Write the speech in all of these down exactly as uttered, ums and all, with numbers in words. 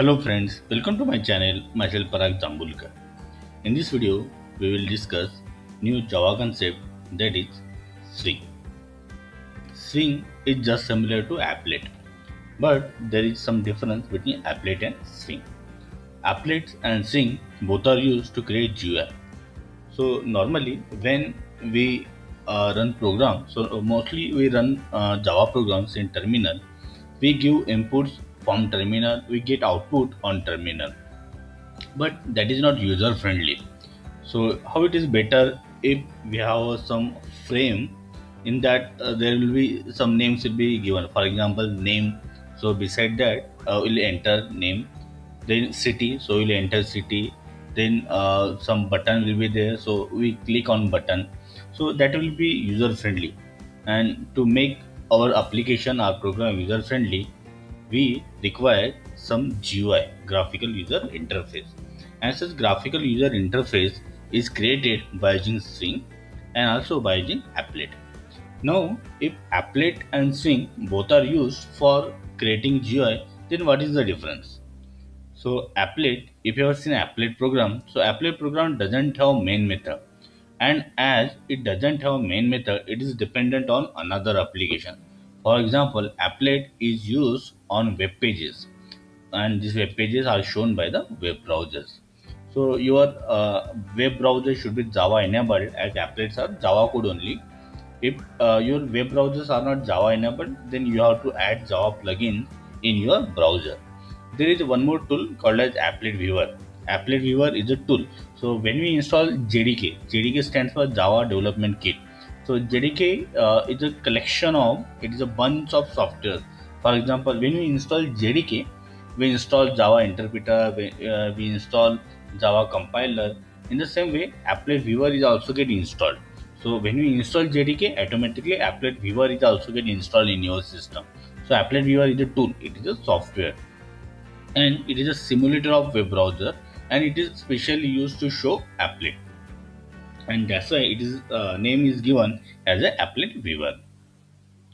Hello friends, welcome to my channel, Michel Parag Tambulkar. In this video, we will discuss new Java concept, that is Swing. Swing is just similar to Applet, but there is some difference between Applet and Swing. Applets and Swing both are used to create G U I. So normally when we uh, run program, so mostly we run uh, Java programs in terminal, we give inputs from terminal, we get output on terminal, but that is not user friendly. So how it is better if we have some frame in that uh, there will be some names will be given, for example name, so beside that uh, we'll enter name, then city, so we'll enter city, then uh, some button will be there, so we click on button, so that will be user friendly. And to make our application, our program user friendly, we require some G U I, graphical user interface, and such graphical user interface is created by using Swing and also by using Applet. Now if Applet and Swing both are used for creating G U I, then what is the difference? So Applet, if you have seen Applet program, so Applet program doesn't have main method, and as it doesn't have main method, it is dependent on another application. For example, Applet is used on web pages, and these web pages are shown by the web browsers. So your uh, web browser should be Java enabled, as Applets are Java code only. If uh, your web browsers are not Java enabled, then you have to add Java plugin in your browser. There is one more tool called as Applet Viewer. Applet Viewer is a tool. So when we install J D K, J D K stands for Java Development Kit. So J D K uh, is a collection of, it is a bunch of software. For example, when we install J D K, we install Java Interpreter, we, uh, we install Java Compiler. In the same way, Applet Viewer is also get installed. So when we install J D K, automatically Applet Viewer is also get installed in your system. So Applet Viewer is a tool, it is a software, and it is a simulator of web browser, and it is specially used to show Applet, and that's why it is uh, name is given as a Applet Viewer.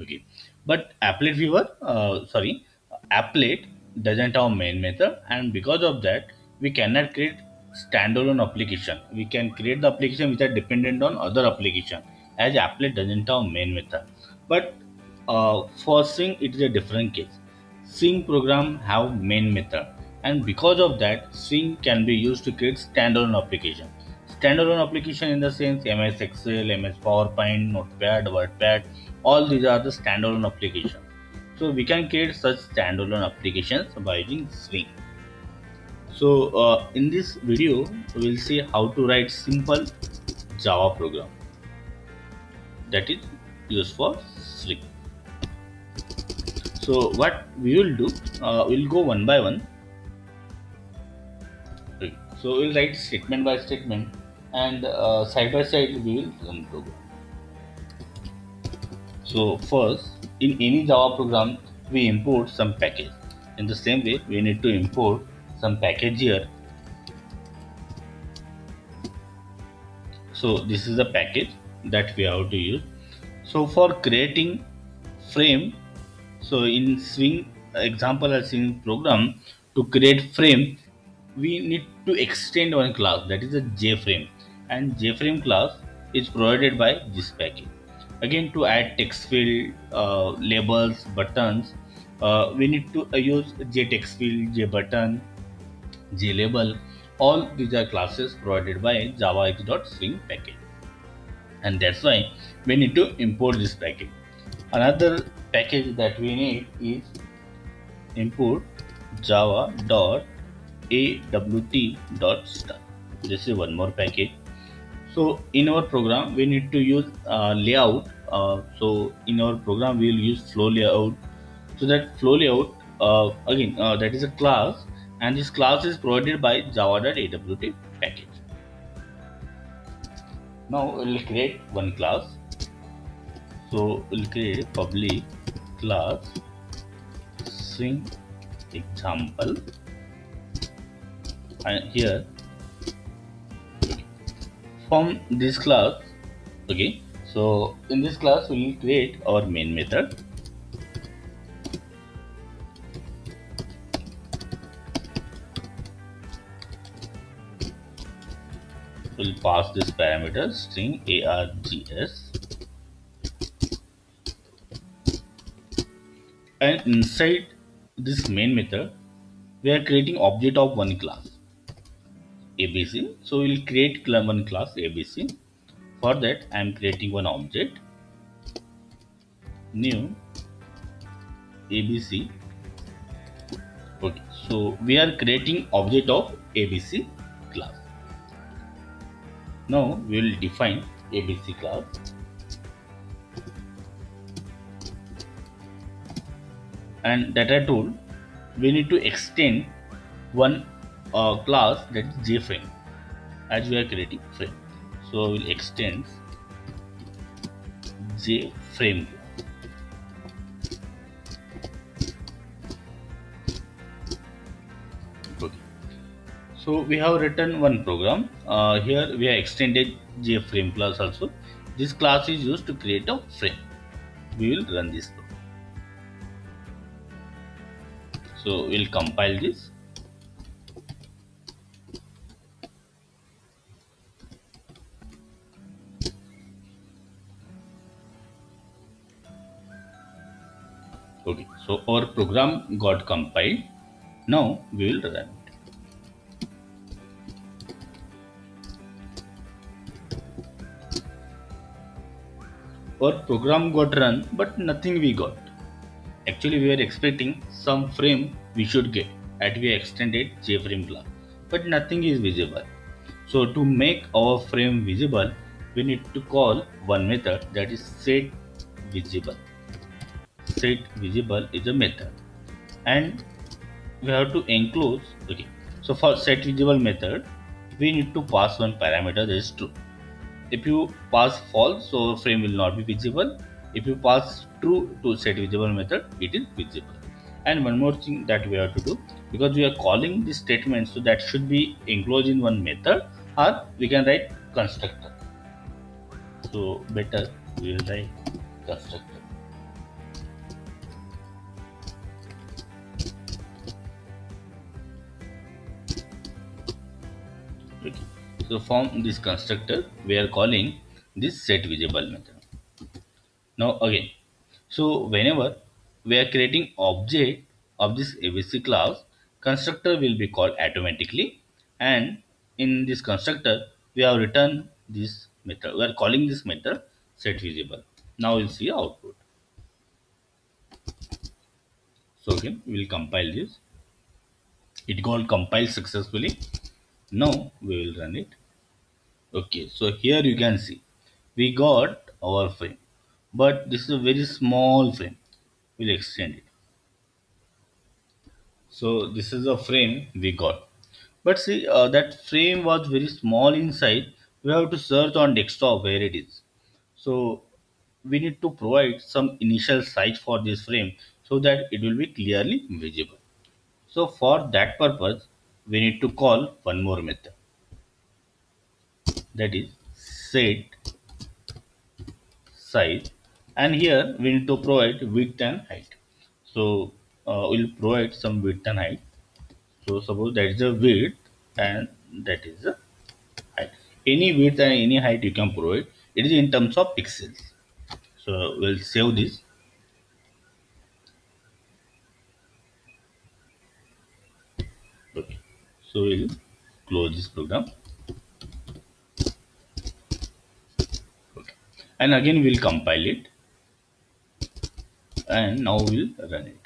Okay. But Applet Viewer, uh, sorry, Applet doesn't have main method, and because of that, we cannot create standalone application. We can create the application which are dependent on other application, as Applet doesn't have main method. But uh, for Swing, it is a different case. Swing program have main method, and because of that, Swing can be used to create standalone application. Standalone application in the sense M S Excel, M S PowerPoint, Notepad, WordPad. All these are the standalone applications. So we can create such standalone applications by using Swing. So uh, in this video, we will see how to write simple Java program that is used for Swing. So what we will do, uh, we will go one by one. So we will write statement by statement, and uh, side by side we will run program. So first, in any Java program, we import some package. In the same way, we need to import some package here. So this is the package that we have to use. So for creating frame, so in Swing example or Swing program, to create frame, we need to extend one class, that is a JFrame, and JFrame class is provided by this package. Again, to add text field, uh, labels, buttons, uh, we need to uh, use JTextField, JButton, JLabel. All these are classes provided by JavaX.Swing package, and that's why we need to import this package. Another package that we need is import java dot awt dot star. This is one more package. So in our program, we need to use uh, layout. Uh, so in our program, we will use flow layout. So that flow layout, uh, again, uh, that is a class, and this class is provided by java dot awt package. Now we will create one class. So we will create a public class Swing example, and here from this class, okay, so in this class we will create our main method, will pass this parameter string args, and inside this main method we are creating object of one class A B C. So we will create one class A B C. For that I am creating one object new A B C. Okay, so we are creating object of A B C class. Now we will define A B C class. And that I told we need to extend one uh, class, that is JFrame, as we are creating frame. So we will extend JFrame. Okay. So we have written one program. Uh, here we have extended JFrame class also. This class is used to create a frame. We will run this program. So we'll compile this. Okay, so our program got compiled. Now we will run it. Our program got run, but nothing we got. Actually, we were expecting some frame we should get at we extended JFrame class, but nothing is visible. So to make our frame visible, we need to call one method, that is setVisible. setVisible is a method, and we have to enclose. Okay, so for setVisible method, we need to pass one parameter, that is true. If you pass false, so frame will not be visible. If you pass true to setVisible method, it is visible. And one more thing that we have to do, because we are calling this statement, so that should be enclosed in one method, or we can write constructor. So better we will write constructor. Okay. So from this constructor we are calling this setVisible method. Now again, so whenever we are creating object of this A B C class, constructor will be called automatically, and in this constructor we have written this method. We are calling this method setVisible. Now we'll see output. So again we will compile this. It got compiled successfully. Now we will run it. Okay, so here you can see we got our frame. But this is a very small frame. We'll extend it. So this is a frame we got. But see, uh, that frame was very small in size. We have to search on desktop where it is. So we need to provide some initial size for this frame so that it will be clearly visible. So for that purpose, we need to call one more method, that is set size. And here we need to provide width and height. So uh, we'll provide some width and height. So suppose that is the width and that is the height. Any width and any height you can provide. It is in terms of pixels. So we'll save this. Okay. So we'll close this program. And again we'll compile it, and now we'll run it.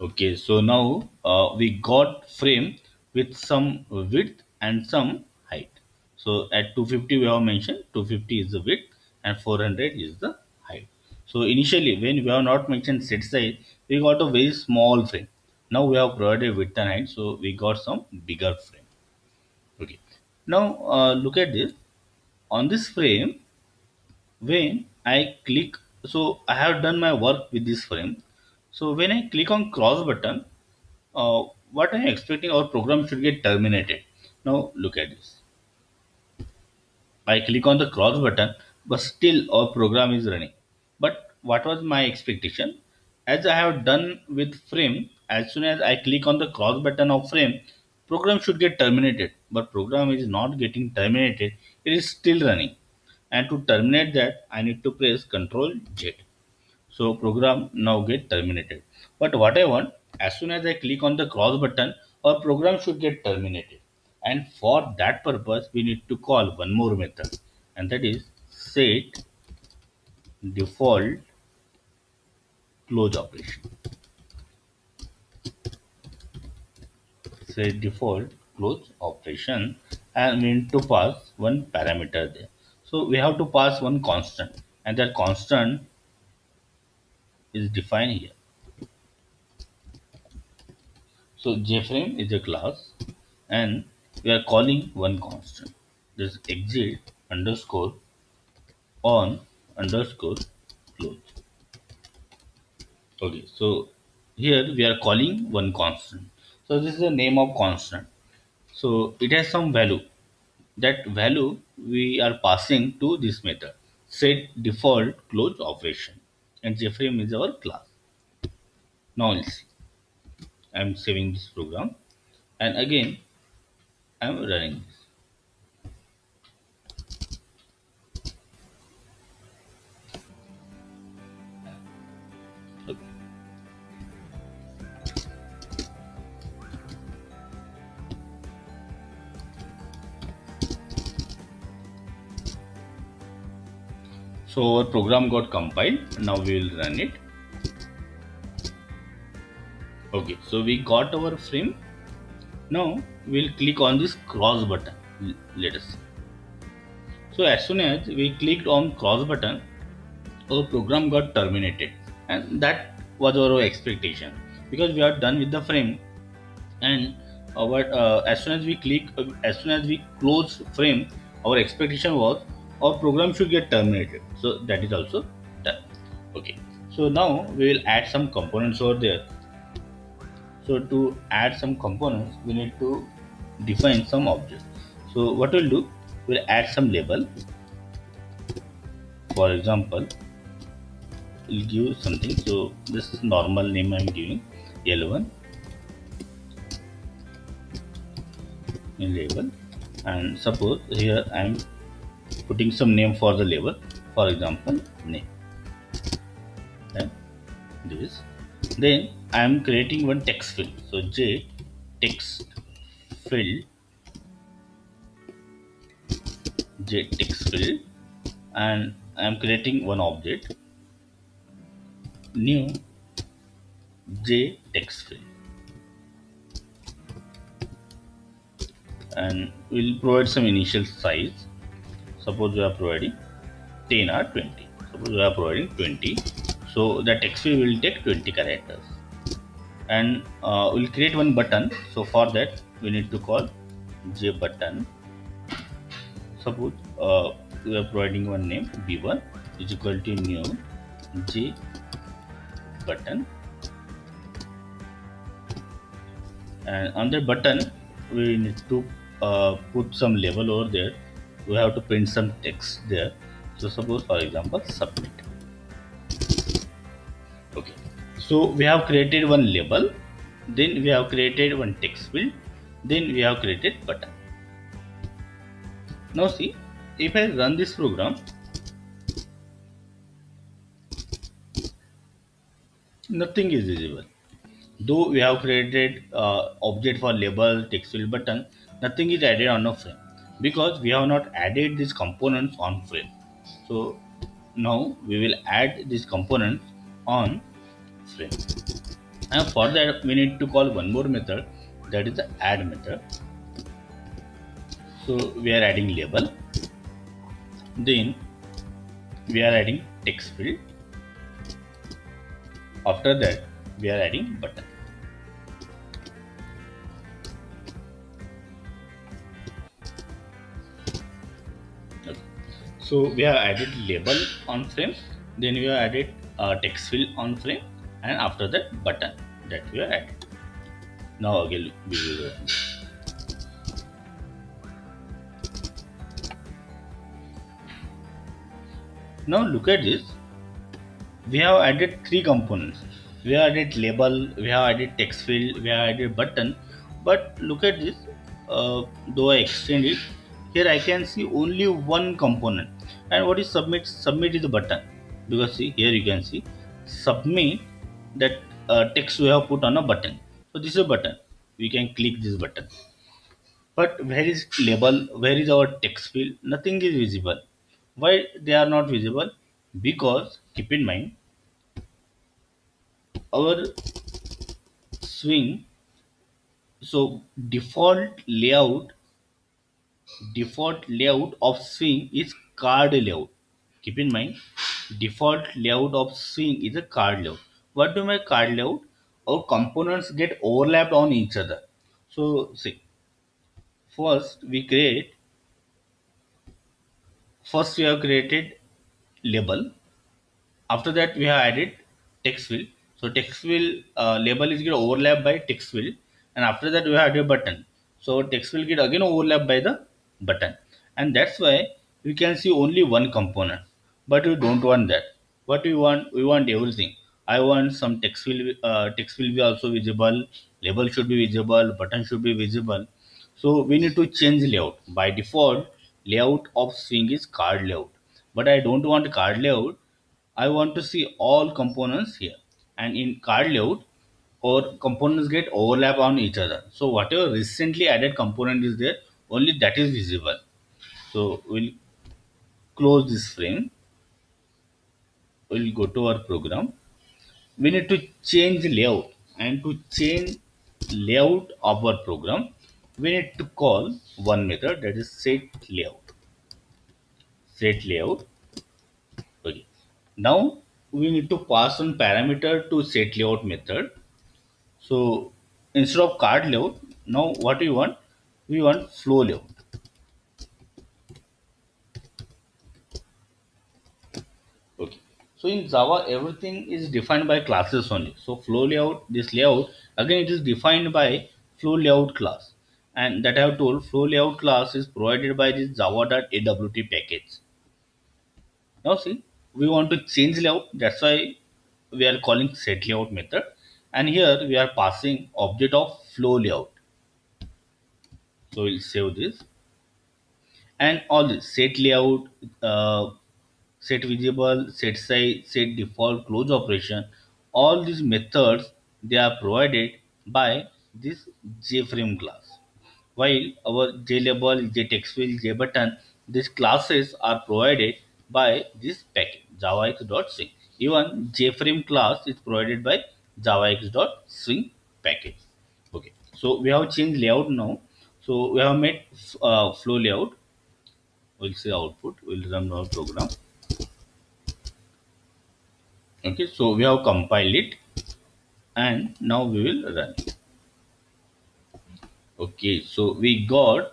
Okay, so now uh, we got frame with some width and some height. So at two fifty we have mentioned two fifty is the width and four hundred is the height. So initially when we have not mentioned set size, we got a very small frame. Now we have provided width and height, so we got some bigger frame. Okay, now uh, look at this. On this frame, when I click, so I have done my work with this frame. So when I click on cross button, uh, what I am expecting, our program should get terminated. Now look at this. I click on the cross button, but still our program is running. But what was my expectation? As I have done with frame, as soon as I click on the cross button of frame, program should get terminated. but program is not getting terminated, it is still running. And to terminate that, I need to press control Z. So program now get terminated. But what I want, as soon as I click on the cross button, our program should get terminated. And for that purpose, we need to call one more method, and that is set default close operation. Set default close operation, and we need to pass one parameter there. So we have to pass one constant, and that constant is defined here. So JFrame is a class, and we are calling one constant. This exit underscore on underscore close. Okay, so here we are calling one constant. So this is the name of constant. So it has some value. That value we are passing to this method, set default close operation, and JFrame is our class. Now let's see. I am saving this program, and again I am running this. Okay. So our program got compiled. Now we will run it. Okay, so we got our frame. Now we'll click on this cross button. Let us see. So as soon as we clicked on cross button, our program got terminated, and that was our expectation, because we are done with the frame. And our uh, as soon as we click, uh, as soon as we close frame, our expectation was our program should get terminated. So that is also done. Okay. So now we will add some components over there. So to add some components, we need to define some objects. So what we'll do, we'll add some label. For example, we'll give something. So this is normal name I'm giving, L one label. And suppose here I'm putting some name for the label. For example, name. And this. Then I am creating one text field. So J text field, J text field, and I am creating one object, new J text field, and we'll provide some initial size. Suppose we are providing ten or twenty. Suppose we are providing twenty. So the text field will take twenty characters, and uh, we'll create one button. So for that we need to call JButton. Suppose uh, we are providing one name, B one is equal to new JButton, and on the button we need to uh, put some label over there. We have to print some text there. So suppose, for example, submit. Okay, so we have created one label, then we have created one text field, then we have created button. Now see, if I run this program, nothing is visible. Though we have created uh, object for label, text field, button, nothing is added on a frame, because we have not added these components on frame. So now we will add these components on frame, and for that we need to call one more method, that is the add method. So we are adding label, then we are adding text field, after that we are adding button. Okay. So we have added label on frame, then we have added Uh, text field on frame, and after that button that we are adding. Now again we will run. Now look at this. We have added three components. We have added label, we have added text field, we have added button. But look at this. uh, though I extend it, here I can see only one component. And what is submit? Submit is the button, because see here you can see submit, that uh, text we have put on a button. So this is a button, we can click this button. But where is label? Where is our text field? Nothing is visible. Why they are not visible? Because keep in mind, our Swing, so default layout, default layout of Swing is card layout. Keep in mind, default layout of Swing is a card layout. What do my card layout? Our components get overlapped on each other. So see, first we create, first we have created label. After that we have added text field. So text field uh, label is get overlapped by text field, and after that we have added button. So text field get again overlapped by the button, and that's why we can see only one component. But we don't want that. What we want? We want everything. I want some text field. Uh, text field be also visible. Label should be visible. Button should be visible. So we need to change layout. By default, layout of Swing is card layout. But I don't want card layout. I want to see all components here. And in card layout, our components get overlap on each other. So whatever recently added component is there, only that is visible. So we'll close this frame. We'll go to our program. We need to change layout, and to change layout of our program, we need to call one method, that is set layout. Set layout. Okay. Now we need to pass on parameter to set layout method. So instead of card layout, now what we want? We want flow layout. Okay. So in Java, everything is defined by classes only. So flow layout, this layout, again it is defined by flow layout class. And that I have told, flow layout class is provided by this java.awt package. Now see, we want to change layout, that's why we are calling setLayout method, and here we are passing object of flow layout. So we'll save this, and all this set layout, uh, set visible, set size, set default, close operation, all these methods, they are provided by this JFrame class. While our JLabel, JTextField, JButton, these classes are provided by this package javax.swing. Even JFrame class is provided by javax.swing package. Okay, so we have changed layout now. So we have made uh, flow layout. We'll see output. We'll run our program. Okay, so we have compiled it, and now we will run it. Okay, so we got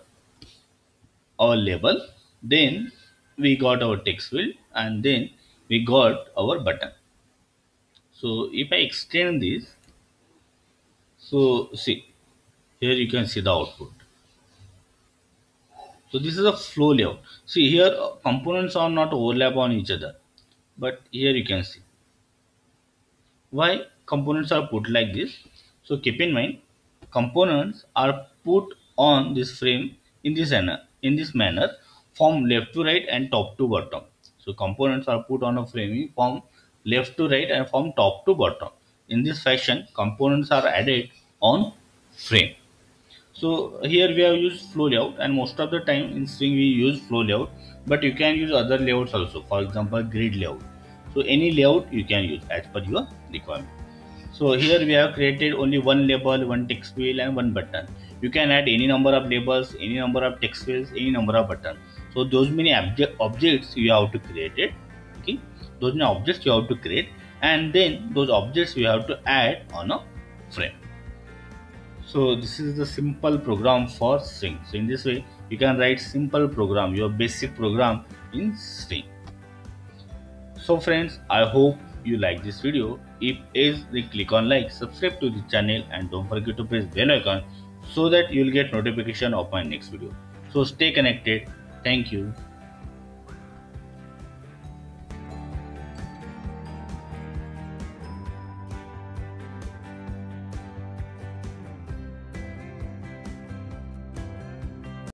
our label, then we got our text field, and then we got our button. So if I extend this, so see, here you can see the output. So this is a flow layout. See here, components are not overlap on each other, but here you can see why components are put like this. So keep in mind, components are put on this frame in this manner, in this manner from left to right and top to bottom. So components are put on a frame from left to right and from top to bottom. In this fashion, components are added on frame. So here we have used flow layout, and most of the time in Swing we use flow layout, but you can use other layouts also. For example, grid layout. So any layout you can use as per your requirement. So here we have created only one label, one text field, and one button. You can add any number of labels, any number of text fields, any number of buttons. So those many objects you have to create it. Okay, those many objects you have to create, and then those objects you have to add on a frame. So this is the simple program for Swing. So in this way, you can write simple program, your basic program in Swing. So friends, I hope you like this video. If yes, then click on like, subscribe to the channel, and don't forget to press bell icon so that you will get notification of my next video. So stay connected. Thank you.